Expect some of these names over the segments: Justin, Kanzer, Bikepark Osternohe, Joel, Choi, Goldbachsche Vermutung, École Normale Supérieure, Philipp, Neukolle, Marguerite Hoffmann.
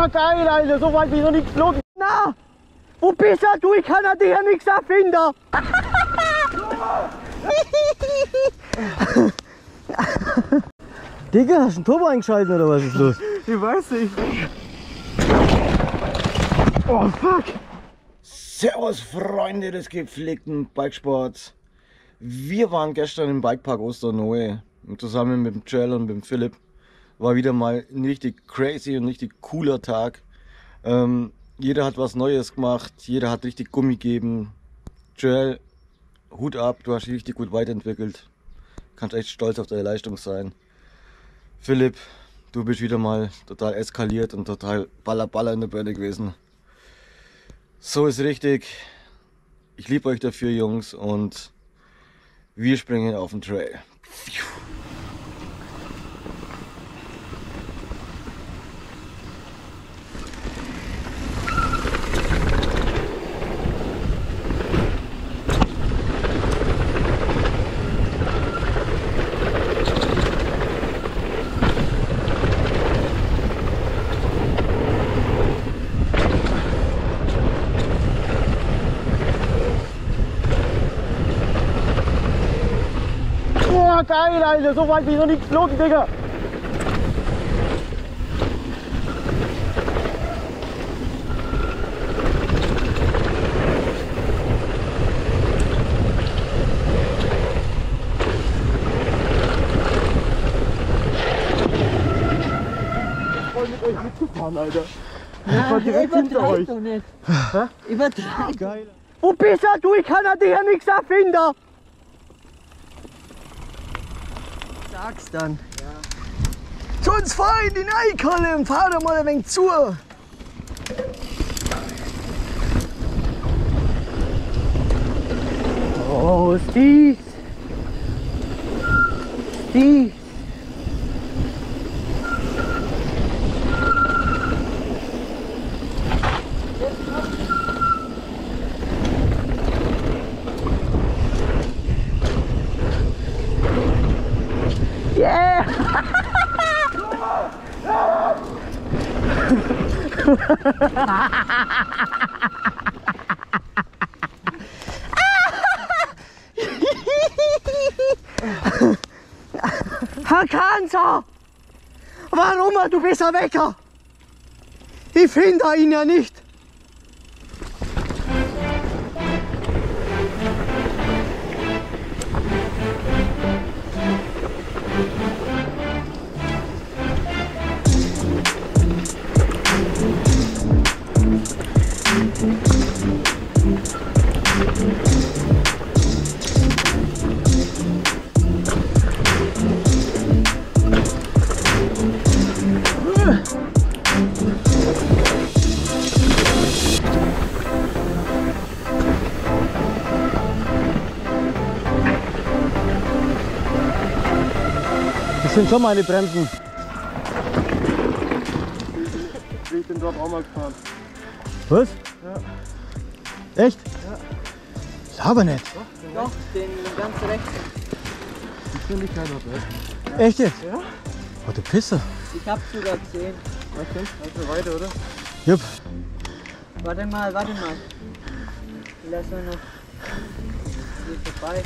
Ja, geil, Alter. So weit wie noch nichts geflogen. Na, wo bist du? Ich kann dir ja nichts erfinden. Digga, hast du einen Turbo eingeschaltet oder was ist los? Ich weiß nicht. Oh, fuck. Servus, Freunde des gepflegten Bikesports. Wir waren gestern im Bikepark Osternohe. Zusammen mit dem Joel und mit dem Philipp. War wieder mal ein richtig crazy und richtig cooler Tag. Jeder hat was Neues gemacht, jeder hat richtig Gummi gegeben. Joel, Hut ab, du hast dich richtig gut weiterentwickelt. Kannst echt stolz auf deine Leistung sein. Philipp, du bist wieder mal total eskaliert und total baller in der Bälle gewesen. So ist richtig. Ich liebe euch dafür, Jungs, und wir springen auf den Trail. Geil, Alter, so weit bin ich noch nicht geflogen, Digga. Ich wollte mit euch mitgefahren, Alter. Ich war direkt hinter euch. Übertreib. Wo bist du? Ich kann dir ja nichts erfinden. Sag's dann. Ja. Zu uns fahr in die Neukolle und fahr da mal ein wenig zu. Oh, Steve. Herr Kanzer, warum du bist ein Wecker? Ich finde ihn ja nicht. Das sind schon meine Bremsen. Ich bin dort auch mal gefahren. Was? Ja. Echt? Ja. Laber nicht. Doch, den ganz rechten. Die Geschwindigkeit hat recht. Ja. Echt jetzt? Ja. Oh, du Pisser. Ich hab's sogar gesehen. Okay, also weiter, oder? Jupp. Warte mal. Ich lass mal noch. Geht vorbei.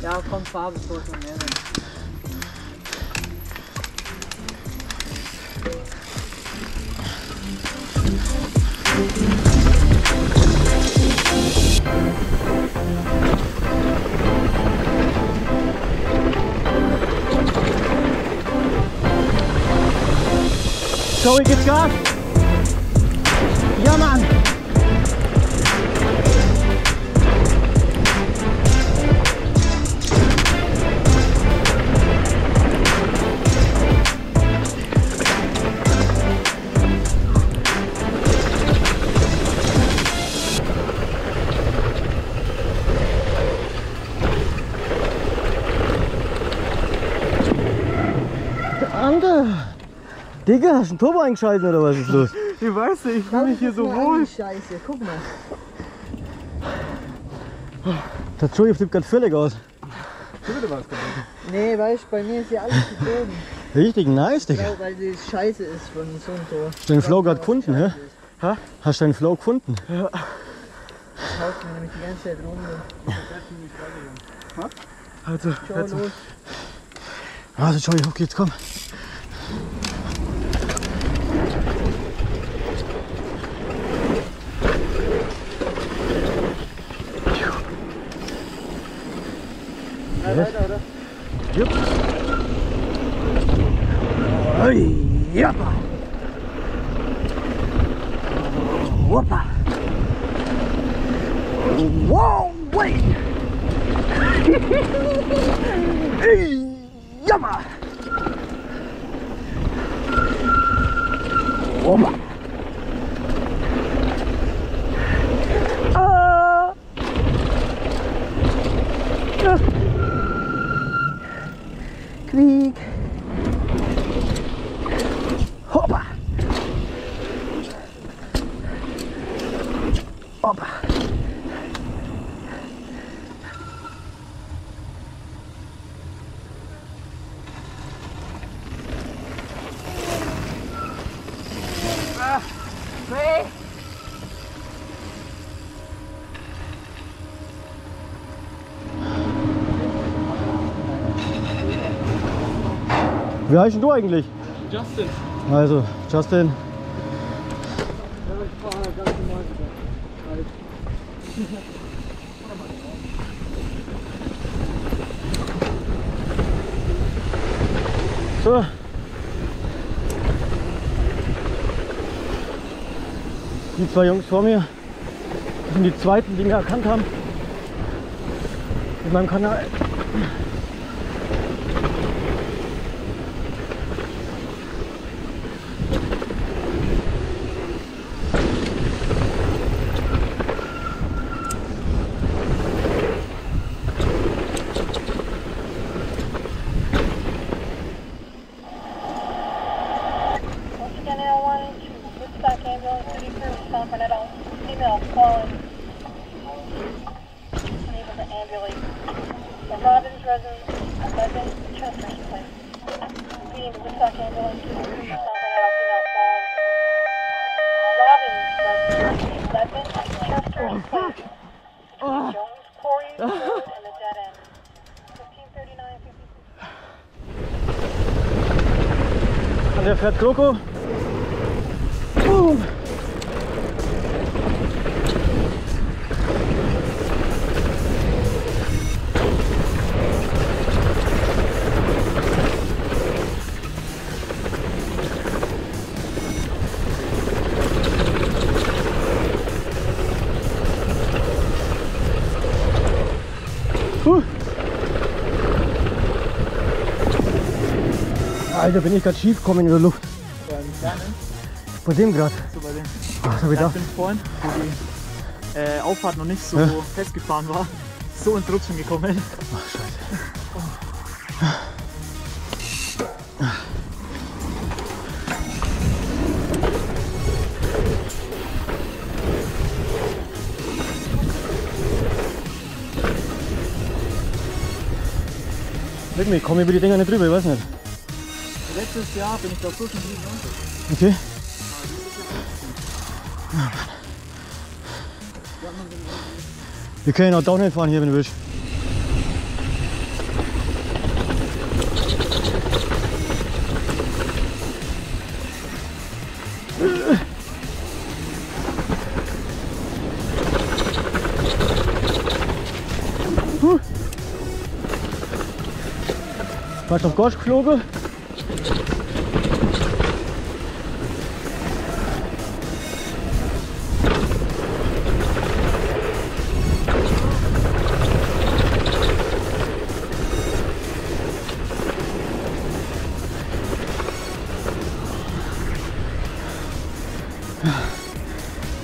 Ja, komm, fahr bevor schon mehr sind. Choi, gibt's Gas? Ja, Mann! Digga, hast du einen Turbo eingeschaltet oder was ist los? Ich weiß nicht, ich fühle mich hier so wohl. Scheiße, guck mal. Der Choi flippt gerade völlig aus. Nee, weißt du, bei mir ist ja alles gezogen. Richtig nice, Digga. Ja, weil die scheiße ist von so und so. Hast du den Flow gerade gefunden, hä? Ha? Hast du den Flow gefunden? Ja. Ich haust mir nämlich die ganze Zeit rum. Also, jetzt los. Also, Joey, auf geht's, komm. Ja. Weiter, oder? Jupp. Ja. Hoppa. Wow, wait. Jammer. Hoppa. Krieg. Hoppa. Hoppa. Ah. Hey. Wie heißt du eigentlich? Justin. Also, Justin. So. Die zwei Jungs vor mir sind die zweiten, die mich erkannt haben. Mit meinem Kanal. Und der fährt Kroko. Boom. Alter, bin ich gerade schief gekommen in der Luft. Bei dem gerade? So bei dem. Was hab ich gedacht? Ich bin vorhin, wo die Auffahrt noch nicht so festgefahren war, so ins Rutschen gekommen. Ach, scheiße. Oh. Ich komme über die Dinger nicht drüber, ich weiß nicht. Letztes Jahr bin ich da so schon nie. Okay. Wir können auch Downhill fahren hier, wenn du willst. Warst du auf Gosch geflogen?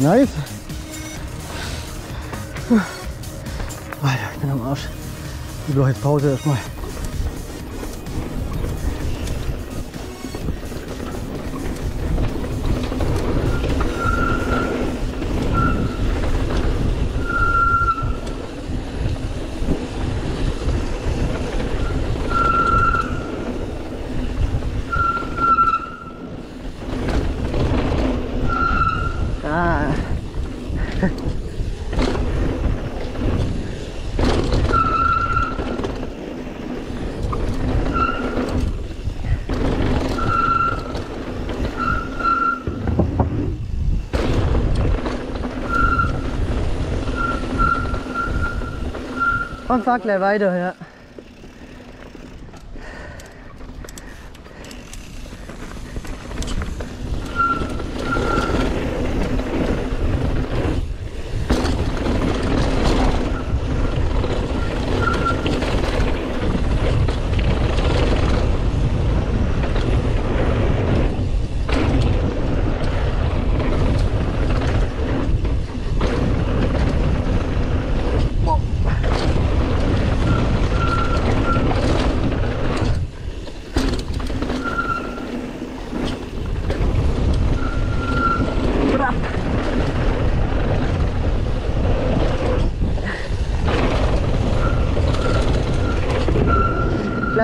Nice. Alter, ich bin am Arsch. Ich brauche jetzt Pause erstmal. Und fahr gleich weiter, ja.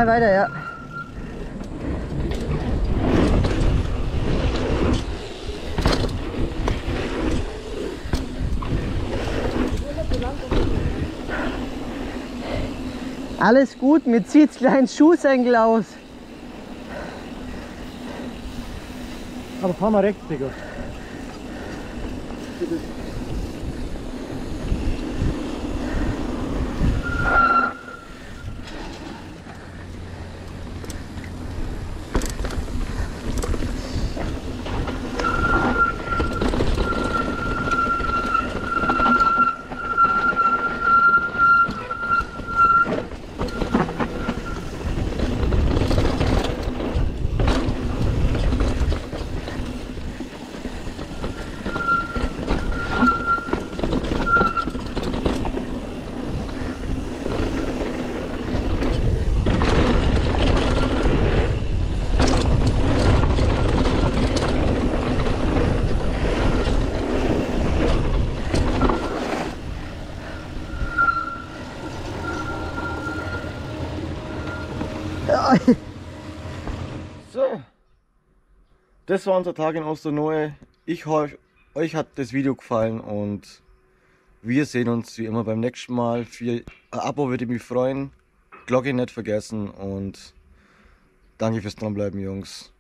Weiter, ja. Alles gut, mir zieht's kleinen Schuhsenkel aus. Aber fahr mal rechts, Digga. So, das war unser Tag in Osternohe. Ich hoffe, euch hat das Video gefallen und wir sehen uns wie immer beim nächsten Mal. Für ein Abo würde mich freuen, Glocke nicht vergessen und danke fürs Dranbleiben, Jungs.